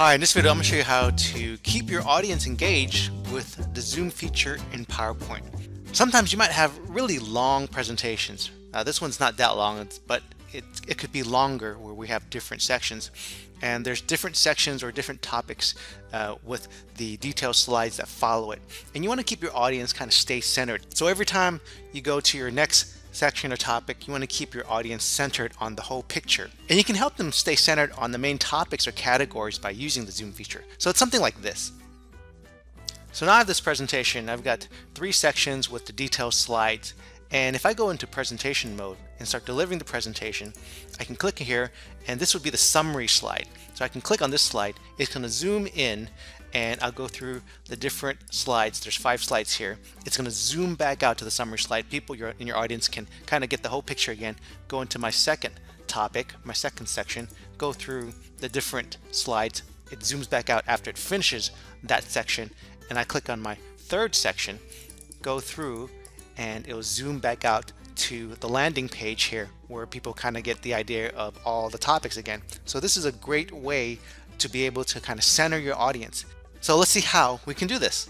Hi, in this video I'm going to show you how to keep your audience engaged with the Zoom feature in PowerPoint. Sometimes you might have really long presentations. This one's not that long, but it could be longer where we have different sections. And there's different sections or different topics with the detailed slides that follow it. And you want to keep your audience kind of stay centered. So every time you go to your next section or topic, you want to keep your audience centered on the whole picture. And you can help them stay centered on the main topics or categories by using the Zoom feature. So it's something like this. So now I have this presentation. I've got three sections with the detailed slides. And if I go into presentation mode and start delivering the presentation, I can click here and this would be the summary slide. So I can click on this slide, it's going to zoom in and I'll go through the different slides. There's 5 slides here. It's going to zoom back out to the summary slide. People in your audience can kind of get the whole picture again. Go into my second topic, my second section, go through the different slides. It zooms back out after it finishes that section and I click on my third section, go through and it'll zoom back out to the landing page here where people kind of get the idea of all the topics again. So this is a great way to be able to kind of center your audience. So let's see how we can do this.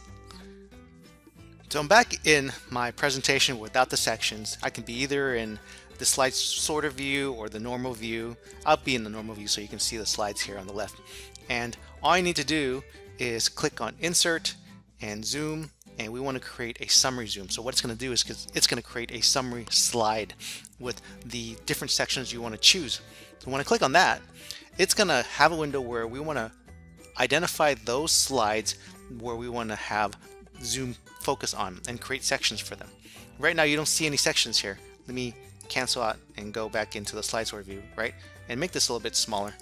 So I'm back in my presentation without the sections. I can be either in the slides sort of view or the normal view. I'll be in the normal view so you can see the slides here on the left. And all I need to do is click on insert and zoom. And we want to create a summary zoom. So what it's going to do is it's going to create a summary slide with the different sections you want to choose. So when I click on that, it's going to have a window where we want to identify those slides where we want to have zoom focus on and create sections for them. Right now you don't see any sections here. Let me cancel out and go back into the slides view, right? And make this a little bit smaller.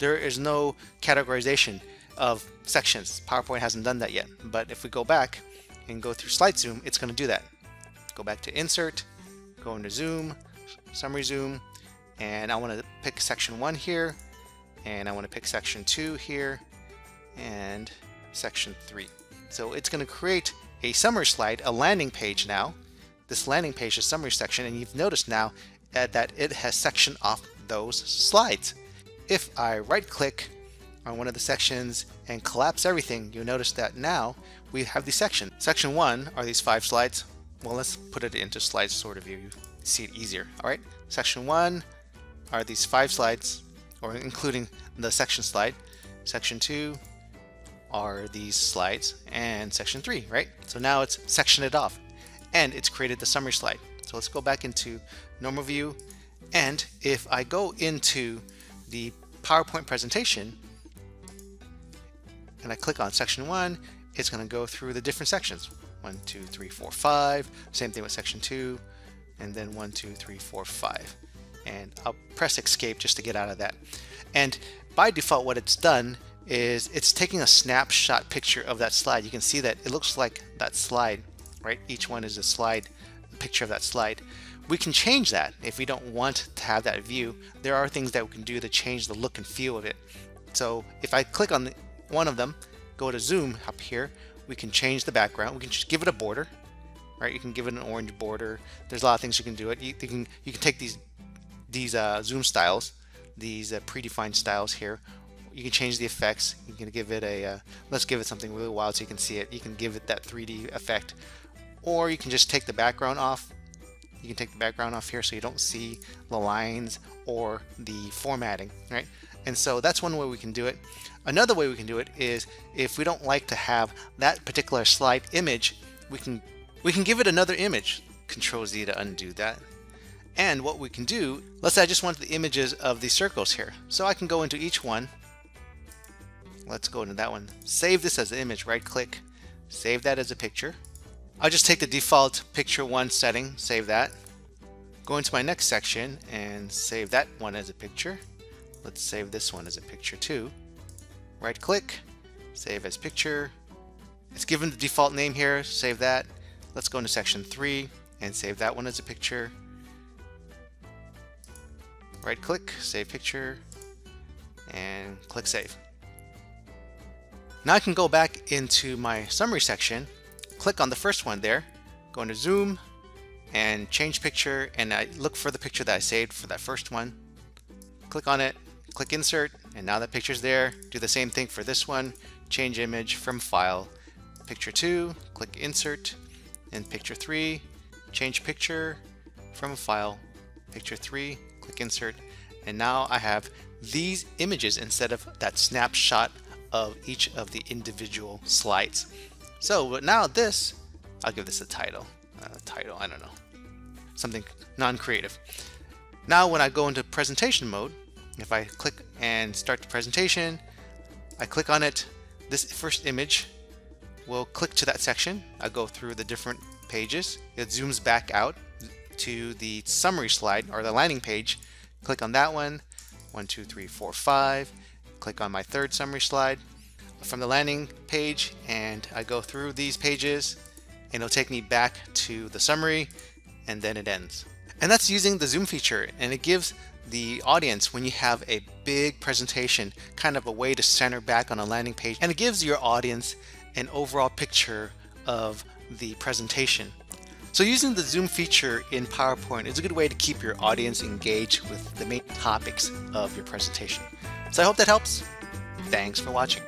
There is no categorization of sections. PowerPoint hasn't done that yet, but if we go back and go through slide zoom, it's going to do that. Go back to insert, go into zoom, summary zoom, and I want to pick section 1 here, and I want to pick section 2 here, and section 3. So it's going to create a summary slide, a landing page now. This landing page is summary section, and you've noticed now that it has sectioned off those slides. If I right click on one of the sections and collapse everything, you'll notice that now we have the section. Section 1 are these 5 slides. Well, let's put it into slides sort of view. You see it easier. All right. Section 1 are these 5 slides, or including the section slide. Section 2 are these slides, and section 3, right? So now it's sectioned it off and it's created the summary slide. So let's go back into normal view. And if I go into the PowerPoint presentation, and I click on section 1, it's going to go through the different sections. 1, 2, 3, 4, 5. Same thing with section 2, and then 1, 2, 3, 4, 5. And I'll press escape just to get out of that. And by default, what it's done is it's taking a snapshot picture of that slide. You can see that it looks like that slide, right? Each one is a slide, a picture of that slide. We can change that if we don't want to have that view. There are things that we can do to change the look and feel of it. So if I click on one of them, go to zoom up here, we can change the background. We can just give it a border, right? You can give it an orange border. There's a lot of things you can do. You can take these zoom styles, these predefined styles here. You can change the effects. You can give it a let's give it something really wild so you can see it. You can give it that 3D effect, or you can just take the background off. You can take the background off here so you don't see the lines or the formatting, right? And so that's one way we can do it. Another way we can do it is if we don't like to have that particular slide image, we can give it another image. Control Z to undo that. And what we can do, let's say I just want the images of these circles here. So I can go into each one. Let's go into that one. Save this as an image, right click, save that as a picture. I'll just take the default picture 1 setting, save that. Go into my next section and save that one as a picture. Let's save this one as a picture too. Right click, save as picture. It's given the default name here, save that. Let's go into section 3 and save that one as a picture. Right click, save picture, and click save. Now I can go back into my summary section, click on the first one there, go into zoom and change picture, and I look for the picture that I saved for that first one. Click on it, click insert, And now that picture's there, do the same thing for this one. Change image from file, picture 2, click insert, and picture 3, change picture from file, picture 3, click insert. And now I have these images instead of that snapshot of each of the individual slides. So but now this, I'll give this a title, I don't know, something non-creative. Now when I go into presentation mode, if I click and start the presentation, I click on it, this first image will click to that section. I go through the different pages. It zooms back out to the summary slide or the landing page. Click on that one, 1, 2, 3, 4, 5. Click on my third summary slide from the landing page, and I go through these pages and it'll take me back to the summary, and then it ends. And that's using the zoom feature, and it gives the audience, when you have a big presentation, kind of a way to center back on a landing page, and it gives your audience an overall picture of the presentation. So using the zoom feature in PowerPoint is a good way to keep your audience engaged with the main topics of your presentation. So I hope that helps. Thanks for watching.